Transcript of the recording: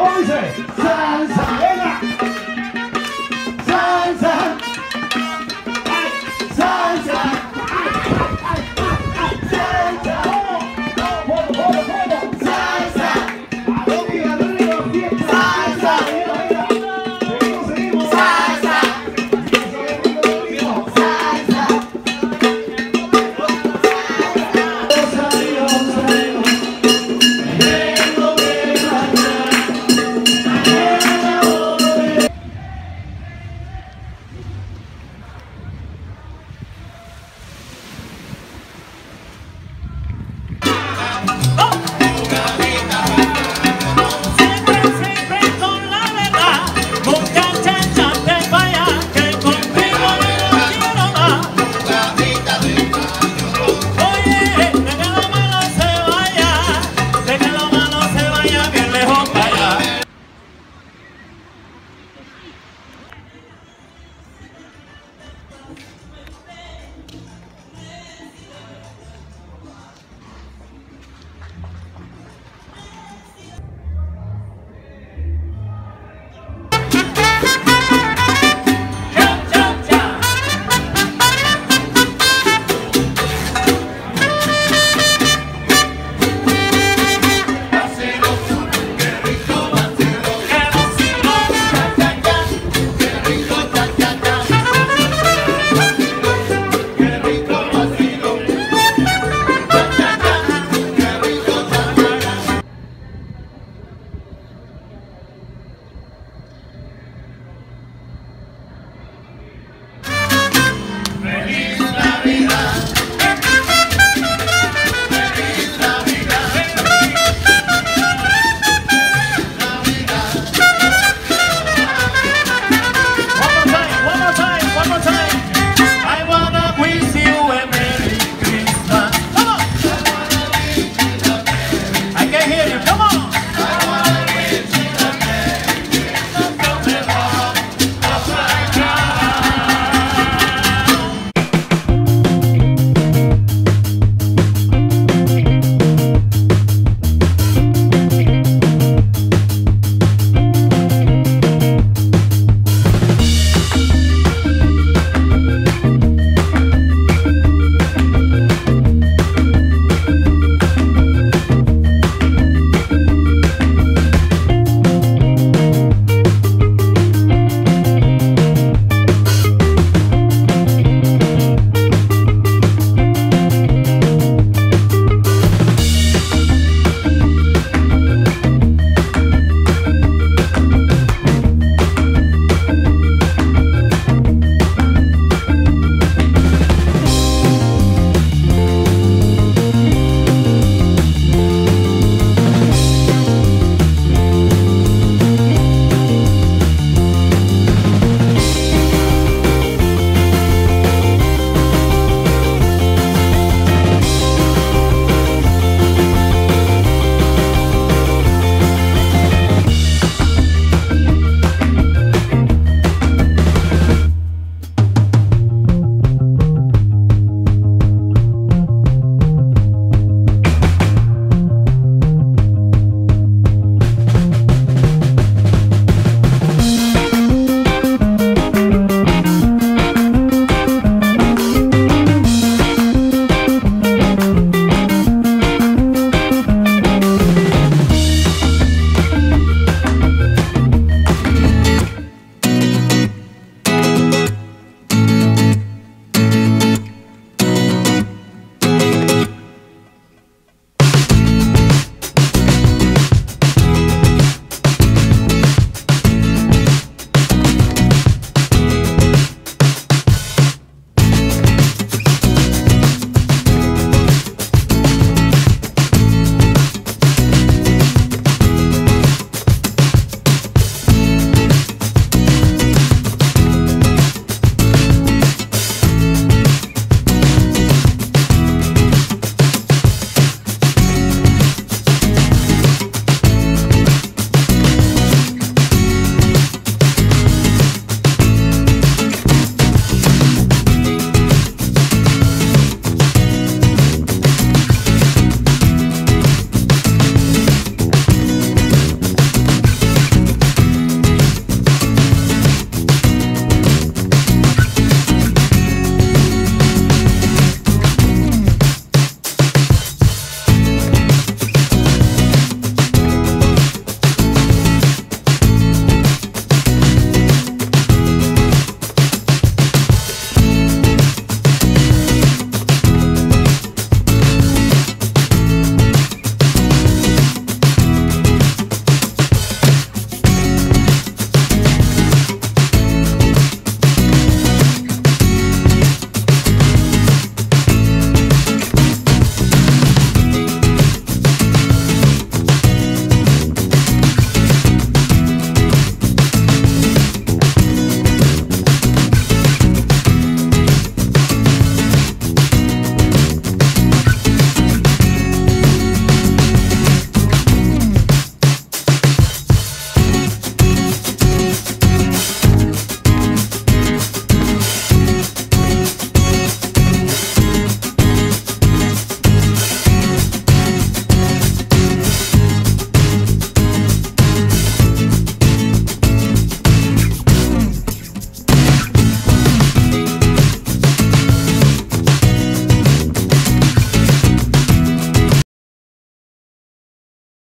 What was it?